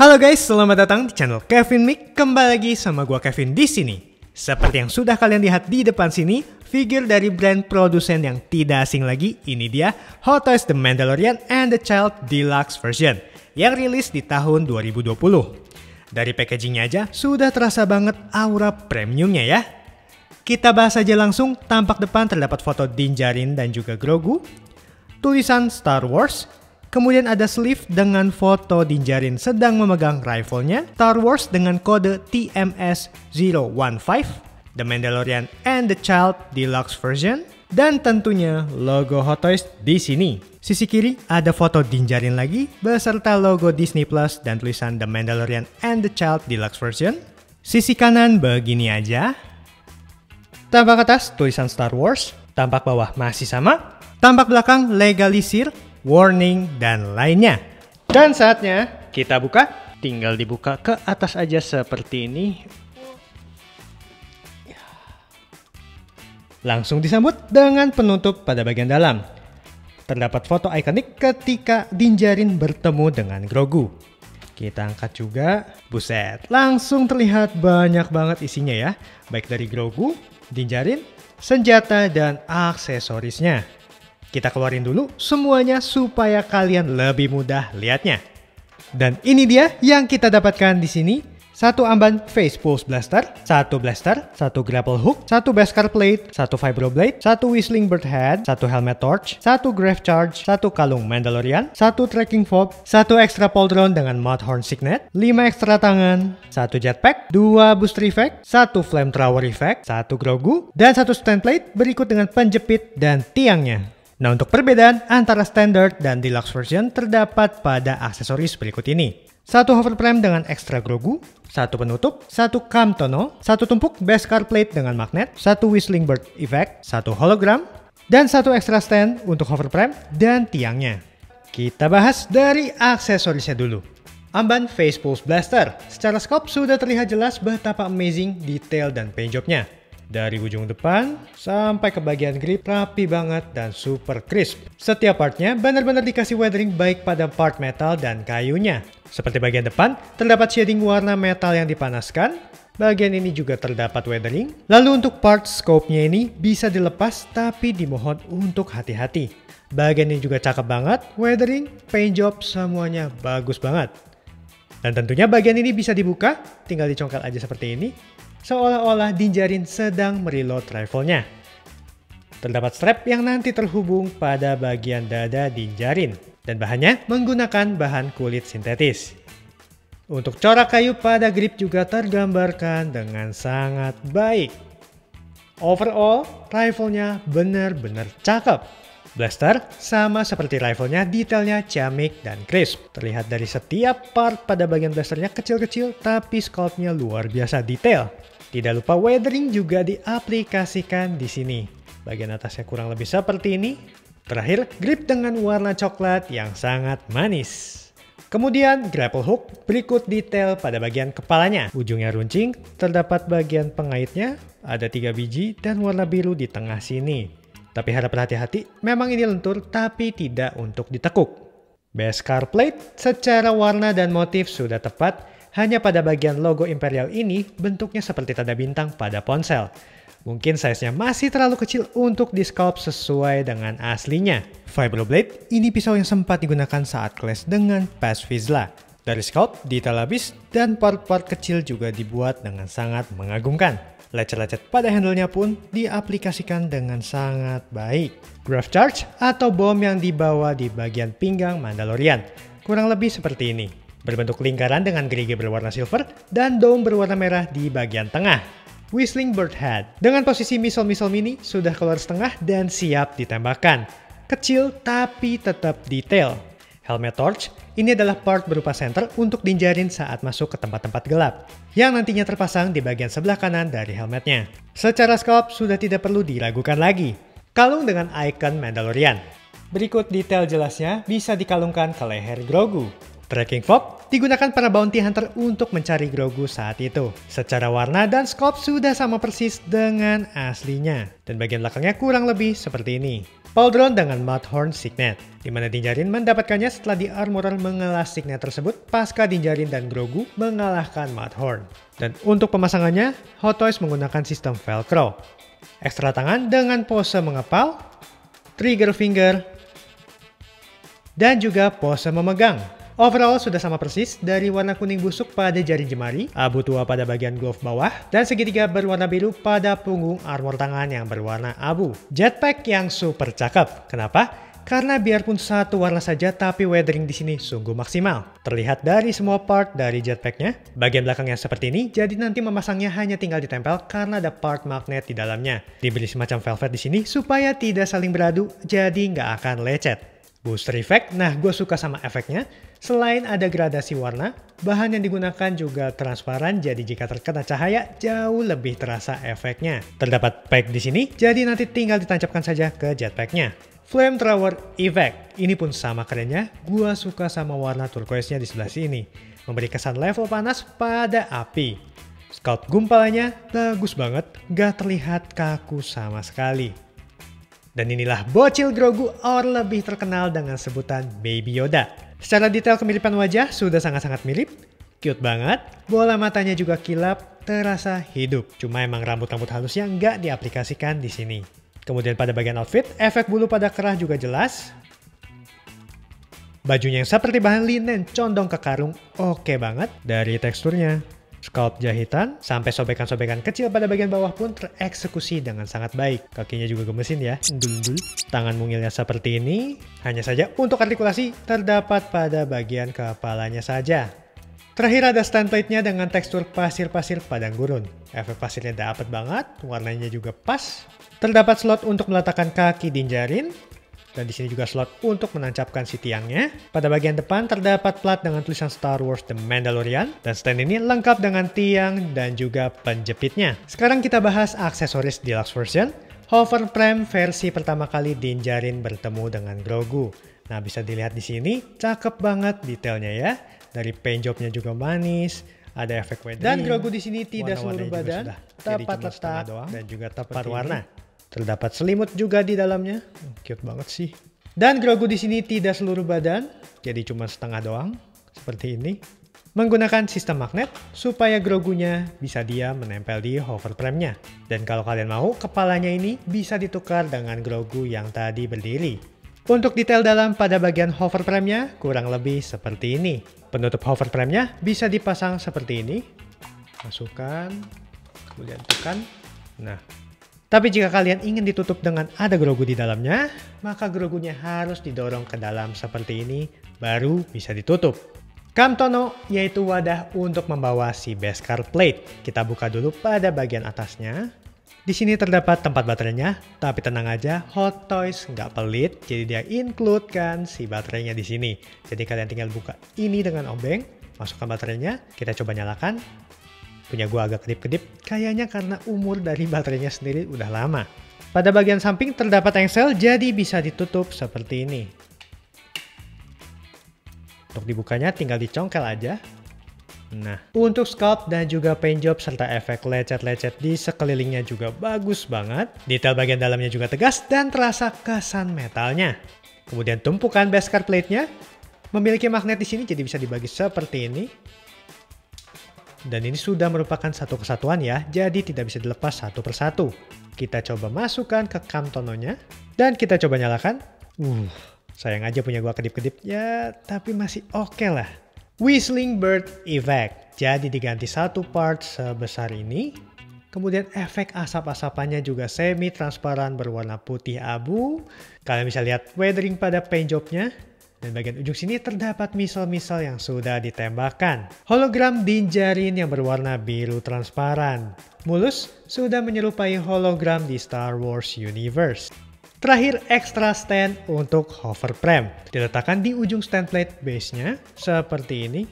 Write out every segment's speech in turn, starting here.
Halo guys, selamat datang di channel Kevin Mic. Kembali lagi sama gua Kevin di sini. Seperti yang sudah kalian lihat di depan sini, figur dari brand produsen yang tidak asing lagi, ini dia Hot Toys The Mandalorian and the Child Deluxe Version yang rilis di tahun 2020. Dari packagingnya aja sudah terasa banget aura premiumnya ya. Kita bahas aja langsung. Tampak depan terdapat foto Din Djarin dan juga Grogu, tulisan Star Wars. Kemudian ada sleeve dengan foto Din Djarin sedang memegang rifle-nya, Star Wars dengan kode TMS015, The Mandalorian and the Child Deluxe Version, dan tentunya logo Hot Toys di sini. Sisi kiri ada foto Din Djarin lagi beserta logo Disney Plus dan tulisan The Mandalorian and the Child Deluxe Version. Sisi kanan begini aja. Tampak atas tulisan Star Wars, tampak bawah masih sama, tampak belakang legalisir, warning, dan lainnya. Dan saatnya kita buka. Tinggal dibuka ke atas aja seperti ini. Langsung disambut dengan penutup pada bagian dalam. Terdapat foto ikonik ketika Din Djarin bertemu dengan Grogu. Kita angkat juga. Buset, langsung terlihat banyak banget isinya ya. Baik dari Grogu, Din Djarin, senjata, dan aksesorisnya. Kita keluarin dulu semuanya supaya kalian lebih mudah lihatnya. Dan ini dia yang kita dapatkan di sini. Satu amban face pulse blaster, satu grapple hook, satu beskar plate, satu vibro blade, satu whistling bird head, satu helmet torch, satu grave charge, satu kalung Mandalorian, satu tracking fob, satu extra pauldron dengan Mudhorn signet, 5 ekstra tangan, satu jetpack, 2 booster effect, satu flamethrower effect, satu Grogu, dan satu stand plate berikut dengan penjepit dan tiangnya. Nah, untuk perbedaan antara standard dan deluxe version terdapat pada aksesoris berikut ini. Satu hoverframe dengan ekstra Grogu, satu penutup, satu cam tonneau, satu tumpuk beskar plate dengan magnet, satu whistling bird effect, satu hologram, dan satu ekstra stand untuk hoverframe dan tiangnya. Kita bahas dari aksesorisnya dulu. Amban face pulse blaster. Secara scope sudah terlihat jelas betapa amazing detail dan paint jobnya. Dari ujung depan sampai ke bagian grip rapi banget dan super crisp. Setiap partnya benar-benar dikasih weathering baik pada part metal dan kayunya. Seperti bagian depan terdapat shading warna metal yang dipanaskan. Bagian ini juga terdapat weathering. Lalu untuk part scope-nya ini bisa dilepas tapi dimohon untuk hati-hati. Bagian ini juga cakep banget. Weathering, paint job, semuanya bagus banget. Dan tentunya bagian ini bisa dibuka. Tinggal dicongkel aja seperti ini. Seolah-olah Din Djarin sedang mereload rifle-nya. Terdapat strap yang nanti terhubung pada bagian dada Din Djarin. Dan bahannya menggunakan bahan kulit sintetis. Untuk corak kayu pada grip juga tergambarkan dengan sangat baik. Overall, rifle-nya benar-benar cakep. Blaster sama seperti rifle-nya, detailnya ciamik dan crisp. Terlihat dari setiap part pada bagian blasternya kecil-kecil tapi scope-nya luar biasa detail. Tidak lupa weathering juga diaplikasikan di sini. Bagian atasnya kurang lebih seperti ini. Terakhir, grip dengan warna coklat yang sangat manis. Kemudian grapple hook, berikut detail pada bagian kepalanya. Ujungnya runcing, terdapat bagian pengaitnya, ada 3 biji dan warna biru di tengah sini. Tapi harap berhati-hati, memang ini lentur tapi tidak untuk ditekuk. Beskar plate secara warna dan motif sudah tepat, hanya pada bagian logo Imperial ini bentuknya seperti tanda bintang pada ponsel. Mungkin size-nya masih terlalu kecil untuk di-sculpt sesuai dengan aslinya. Vibro blade, ini pisau yang sempat digunakan saat clash dengan Paz Vizsla. Dari sculpt, detail habis, dan part-part kecil juga dibuat dengan sangat mengagumkan. Lecet-lecet pada handle-nya pun diaplikasikan dengan sangat baik. Grave charge atau bom yang dibawa di bagian pinggang Mandalorian. Kurang lebih seperti ini. Berbentuk lingkaran dengan gerigi berwarna silver dan dome berwarna merah di bagian tengah. Whistling bird head. Dengan posisi misil-misil mini sudah keluar setengah dan siap ditembakkan. Kecil tapi tetap detail. Helmet torch. Ini adalah part berupa senter untuk Din Djarin saat masuk ke tempat-tempat gelap yang nantinya terpasang di bagian sebelah kanan dari helmetnya. Secara scope sudah tidak perlu diragukan lagi. Kalung dengan icon Mandalorian. Berikut detail jelasnya bisa dikalungkan ke leher Grogu. Tracking fob digunakan para bounty hunter untuk mencari Grogu saat itu. Secara warna dan scope sudah sama persis dengan aslinya. Dan bagian belakangnya kurang lebih seperti ini. pauldron dengan Mudhorn Signet, di mana Din Djarin mendapatkannya setelah di Armorer mengelah Signet tersebut pasca Din Djarin dan Grogu mengalahkan Mudhorn. Dan untuk pemasangannya, Hot Toys menggunakan sistem velcro. Ekstra tangan dengan pose mengepal, trigger finger, dan juga pose memegang. Overall sudah sama persis, dari warna kuning busuk pada jari jemari, abu tua pada bagian glove bawah, dan segitiga berwarna biru pada punggung armor tangan yang berwarna abu. Jetpack yang super cakep. Kenapa? Karena biarpun satu warna saja, tapi weathering di sini sungguh maksimal. Terlihat dari semua part dari jetpacknya. Bagian belakangnya seperti ini, jadi nanti memasangnya hanya tinggal ditempel karena ada part magnet di dalamnya. Diberi semacam velvet di sini supaya tidak saling beradu, jadi nggak akan lecet. Booster effect, nah gue suka sama efeknya. Selain ada gradasi warna, bahan yang digunakan juga transparan, jadi jika terkena cahaya jauh lebih terasa efeknya. Terdapat peg di sini, jadi nanti tinggal ditancapkan saja ke jetpacknya. Flamethrower effect, ini pun sama kerennya. Gue suka sama warna turquoise-nya di sebelah sini, memberi kesan level panas pada api. Scout gumpalanya bagus banget, gak terlihat kaku sama sekali. Dan inilah bocil Grogu, or lebih terkenal dengan sebutan Baby Yoda. Secara detail kemiripan wajah sudah sangat-sangat mirip. Cute banget, bola matanya juga kilap, terasa hidup. Cuma emang rambut-rambut halusnya nggak diaplikasikan di sini. Kemudian pada bagian outfit, efek bulu pada kerah juga jelas. Bajunya yang seperti bahan linen condong ke karung, oke banget dari teksturnya. Scalp jahitan sampai sobekan-sobekan kecil pada bagian bawah pun tereksekusi dengan sangat baik. Kakinya juga gemesin ya. Tangan mungilnya seperti ini. Hanya saja untuk artikulasi terdapat pada bagian kepalanya saja. Terakhir ada stand plate-nya dengan tekstur pasir-pasir padang gurun. Efek pasirnya dapat banget, warnanya juga pas. Terdapat slot untuk meletakkan kaki Din Djarin. Dan di sini juga slot untuk menancapkan si tiangnya. Pada bagian depan terdapat plat dengan tulisan Star Wars The Mandalorian. Dan stand ini lengkap dengan tiang dan juga penjepitnya. Sekarang kita bahas aksesoris deluxe version. Hover Prime versi pertama kali Din Djarin bertemu dengan Grogu. Nah bisa dilihat di sini, cakep banget detailnya ya. Dari paint jobnya juga manis. Ada efek weathering. Dan Grogu di sini tidak seluruh badan, tepat letak dan juga tepat warna. Terdapat selimut juga di dalamnya, cute banget sih. Dan Grogu di sini tidak seluruh badan, jadi cuma setengah doang, seperti ini. Menggunakan sistem magnet supaya Grogunya bisa dia menempel di hover frame-nya. Dan kalau kalian mau, kepalanya ini bisa ditukar dengan Grogu yang tadi berdiri. Untuk detail dalam pada bagian hover frame-nya kurang lebih seperti ini. Penutup hover frame-nya bisa dipasang seperti ini. Masukkan, kemudian tekan. Nah. Tapi jika kalian ingin ditutup dengan ada Grogu di dalamnya, maka Grogunya harus didorong ke dalam seperti ini, baru bisa ditutup. Kamtono, yaitu wadah untuk membawa si beskar plate. Kita buka dulu pada bagian atasnya. Di sini terdapat tempat baterainya, tapi tenang aja, Hot Toys nggak pelit, jadi dia include kan si baterainya di sini. Jadi kalian tinggal buka ini dengan obeng, masukkan baterainya, kita coba nyalakan. Punya gue agak kedip-kedip, kayaknya karena umur dari baterainya sendiri udah lama. Pada bagian samping terdapat engsel, jadi bisa ditutup seperti ini. Untuk dibukanya tinggal dicongkel aja. Nah, untuk sculpt dan juga paint job serta efek lecet-lecet di sekelilingnya juga bagus banget. Detail bagian dalamnya juga tegas dan terasa kesan metalnya. Kemudian tumpukan beskar plate-nya memiliki magnet di sini, jadi bisa dibagi seperti ini. Dan ini sudah merupakan satu kesatuan ya, jadi tidak bisa dilepas satu persatu. Kita coba masukkan ke kamtononya, dan kita coba nyalakan. Sayang aja punya gua kedip-kedip, ya tapi masih oke lah. Whistling Bird Effect, jadi diganti satu part sebesar ini. Kemudian efek asap-asapannya juga semi-transparan berwarna putih abu. Kalian bisa lihat weathering pada paint jobnya. Dan bagian ujung sini terdapat missile-missile yang sudah ditembakkan. Hologram Din Djarin yang berwarna biru transparan. Mulus, sudah menyerupai hologram di Star Wars Universe. Terakhir, extra stand untuk hover frame. Diletakkan di ujung stand plate base-nya, seperti ini.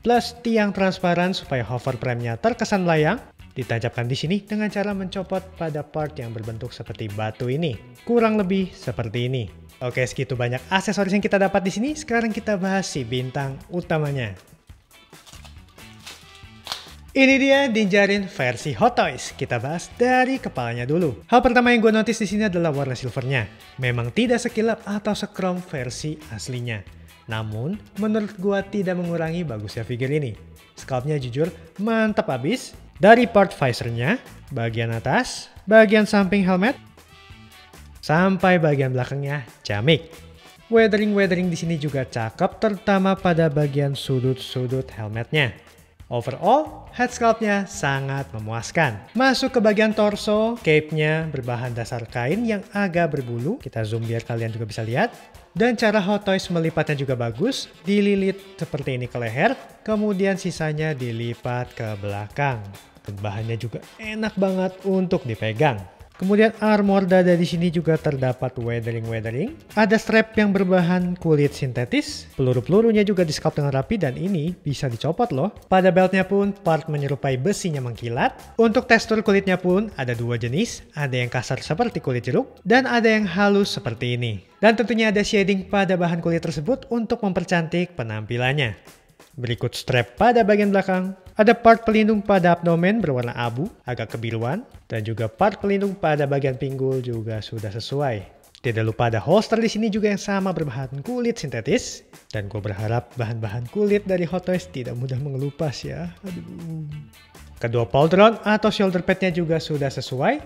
Plus tiang transparan supaya hover frame-nya terkesan layang. Ditancapkan di sini dengan cara mencopot pada part yang berbentuk seperti batu ini. Kurang lebih seperti ini. Oke, segitu banyak aksesoris yang kita dapat di sini. Sekarang kita bahas si bintang utamanya. Ini dia Din Djarin versi Hot Toys. Kita bahas dari kepalanya dulu. Hal pertama yang gue notice di sini adalah warna silvernya. Memang tidak sekilap atau sekrom versi aslinya. Namun menurut gue tidak mengurangi bagusnya figure ini. Sculptnya jujur mantap abis. Dari part visornya, bagian atas, bagian samping helmet, sampai bagian belakangnya ciamik. Weathering di sini juga cakep, terutama pada bagian sudut-sudut helmetnya. Overall, head sculpt-nya sangat memuaskan. Masuk ke bagian torso, cape-nya berbahan dasar kain yang agak berbulu. Kita zoom biar kalian juga bisa lihat. Dan cara Hot Toys melipatnya juga bagus. Dililit seperti ini ke leher, kemudian sisanya dilipat ke belakang. Bahannya juga enak banget untuk dipegang. Kemudian armor dada di sini juga terdapat weathering. Ada strap yang berbahan kulit sintetis. Peluru-pelurunya juga di-sculpt dengan rapi dan ini bisa dicopot loh. Pada beltnya pun part menyerupai besinya mengkilat. Untuk tekstur kulitnya pun ada dua jenis. Ada yang kasar seperti kulit jeruk dan ada yang halus seperti ini. Dan tentunya ada shading pada bahan kulit tersebut untuk mempercantik penampilannya. Berikut strap pada bagian belakang. Ada part pelindung pada abdomen berwarna abu, agak kebiruan. Dan juga part pelindung pada bagian pinggul juga sudah sesuai. Tidak lupa ada holster di sini juga yang sama berbahan kulit sintetis. Dan gue berharap bahan-bahan kulit dari Hot Toys tidak mudah mengelupas ya. Aduh. Kedua pauldron atau shoulder padnya juga sudah sesuai.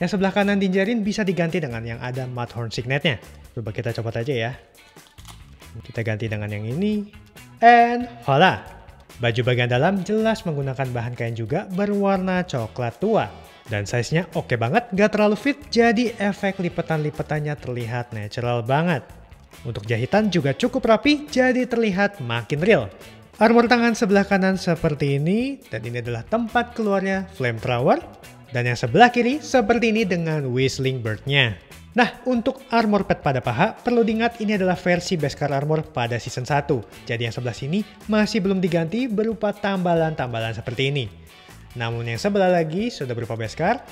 Yang sebelah kanan Din Djarin bisa diganti dengan yang ada Mudhorn signetnya. Coba kita copot aja ya. Kita ganti dengan yang ini. And voila! Baju bagian dalam jelas menggunakan bahan kain juga berwarna coklat tua. Dan size-nya oke banget, gak terlalu fit, jadi efek lipetan-lipetannya terlihat natural banget. Untuk jahitan juga cukup rapi, jadi terlihat makin real. Armor tangan sebelah kanan seperti ini, dan ini adalah tempat keluarnya flamethrower. Dan yang sebelah kiri seperti ini dengan whistling bird-nya. Nah, untuk armor pad pada paha, perlu diingat ini adalah versi Beskar Armor pada season 1. Jadi yang sebelah sini masih belum diganti berupa tambalan-tambalan seperti ini. Namun yang sebelah lagi sudah berupa Beskar.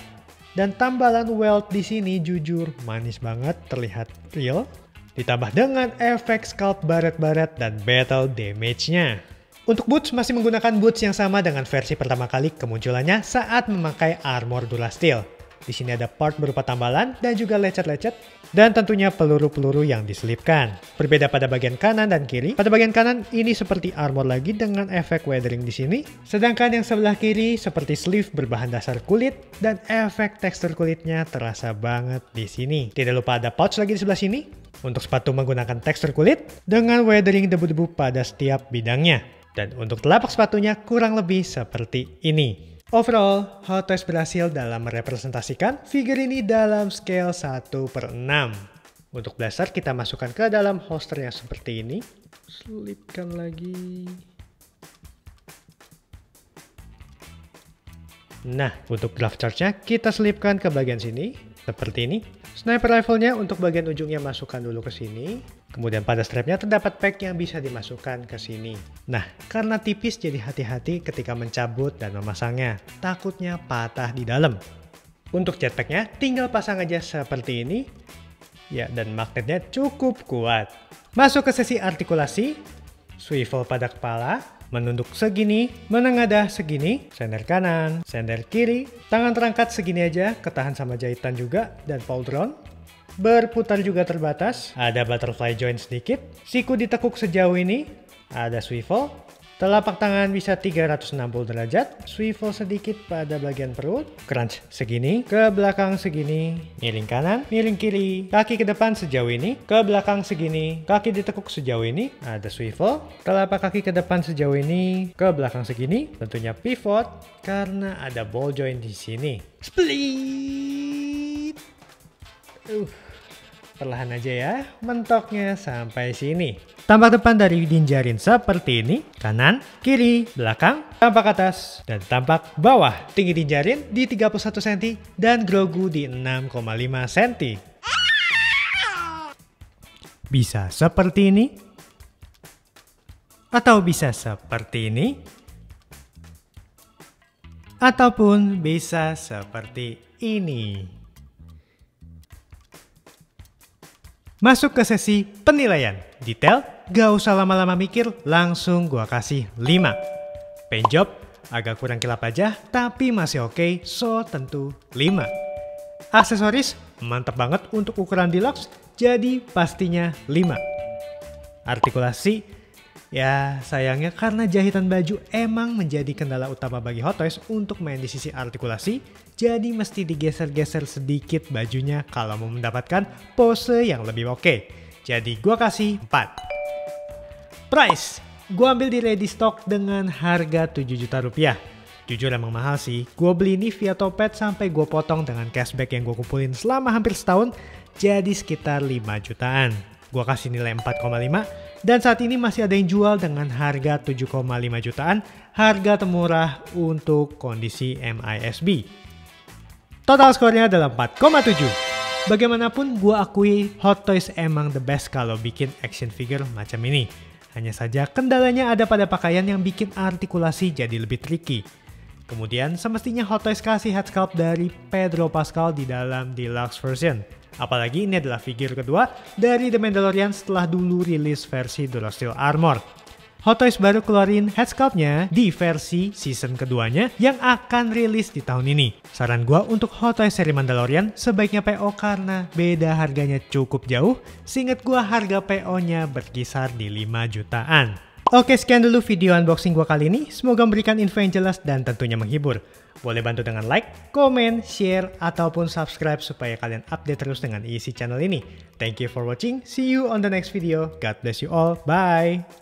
Dan tambalan welt di sini jujur manis banget, terlihat real. Ditambah dengan efek scalp baret-baret dan battle damage-nya. Untuk boots masih menggunakan boots yang sama dengan versi pertama kali kemunculannya saat memakai armor Dura Steel. Di sini ada part berupa tambalan dan juga lecet-lecet dan tentunya peluru-peluru yang diselipkan. Berbeda pada bagian kanan dan kiri. Pada bagian kanan ini seperti armor lagi dengan efek weathering di sini. Sedangkan yang sebelah kiri seperti sleeve berbahan dasar kulit dan efek tekstur kulitnya terasa banget di sini. Tidak lupa ada pouch lagi di sebelah sini. Untuk sepatu menggunakan tekstur kulit dengan weathering debu-debu pada setiap bidangnya. Dan untuk telapak sepatunya kurang lebih seperti ini. Overall, Hot Toys berhasil dalam merepresentasikan figur ini dalam scale 1/6. Untuk blaster kita masukkan ke dalam holster yang seperti ini. Selipkan lagi. Nah, untuk draft charge-nya kita selipkan ke bagian sini. Seperti ini. Sniper rifle-nya untuk bagian ujungnya masukkan dulu ke sini. Kemudian pada strapnya terdapat pack yang bisa dimasukkan ke sini. Nah, karena tipis jadi hati-hati ketika mencabut dan memasangnya. Takutnya patah di dalam. Untuk jetpacknya tinggal pasang aja seperti ini. Ya, dan magnetnya cukup kuat. Masuk ke sesi artikulasi. Swivel pada kepala. Menunduk segini. Menengadah segini. Sender kanan. Sender kiri. Tangan terangkat segini aja. Ketahan sama jahitan juga. Dan pauldron. Berputar juga terbatas, ada butterfly joint sedikit, siku ditekuk sejauh ini, ada swivel, telapak tangan bisa 360 derajat, swivel sedikit pada bagian perut, crunch segini, ke belakang segini, miring kanan, miring kiri, kaki ke depan sejauh ini, ke belakang segini, kaki ditekuk sejauh ini, ada swivel, telapak kaki ke depan sejauh ini, ke belakang segini, tentunya pivot, karena ada ball joint di sini. Split! Perlahan aja ya, mentoknya sampai sini. Tampak depan dari Din Djarin seperti ini, kanan, kiri, belakang, tampak atas, dan tampak bawah. Tinggi Din Djarin di 31 cm dan Grogu di 6,5 cm. Bisa seperti ini, atau bisa seperti ini, ataupun bisa seperti ini. Masuk ke sesi penilaian. Detail, gak usah lama-lama mikir, langsung gua kasih 5. Paint job, Agak kurang kilap aja, tapi masih oke, so tentu 5. Aksesoris, mantap banget untuk ukuran deluxe, jadi pastinya 5. Artikulasi, ya sayangnya karena jahitan baju emang menjadi kendala utama bagi Hot Toys untuk main di sisi artikulasi, jadi mesti digeser-geser sedikit bajunya kalau mau mendapatkan pose yang lebih oke. Jadi gua kasih 4. Price, gua ambil di ready stock dengan harga 7 juta rupiah. Jujur emang mahal sih, gua beli ini via Topet sampai gua potong dengan cashback yang gua kumpulin selama hampir setahun, jadi sekitar 5 jutaan. Gua kasih nilai 4,5 dan saat ini masih ada yang jual dengan harga 7,5 jutaan, harga termurah untuk kondisi MISB. Total skornya adalah 4,7. Bagaimanapun gue akui Hot Toys emang the best kalau bikin action figure macam ini. Hanya saja kendalanya ada pada pakaian yang bikin artikulasi jadi lebih tricky. Kemudian semestinya Hot Toys kasih head sculpt dari Pedro Pascal di dalam deluxe version. Apalagi ini adalah figure kedua dari The Mandalorian setelah dulu rilis versi Dura Steel Armor. Hot Toys baru keluarin head sculpt-nya di versi season keduanya yang akan rilis di tahun ini. Saran gua untuk Hot Toys seri Mandalorian sebaiknya PO karena beda harganya cukup jauh. Seingat gua harga PO-nya berkisar di 5 jutaan. Oke, sekian dulu video unboxing gua kali ini. Semoga memberikan info yang jelas dan tentunya menghibur. Boleh bantu dengan like, komen, share, ataupun subscribe supaya kalian update terus dengan isi channel ini. Thank you for watching. See you on the next video. God bless you all. Bye!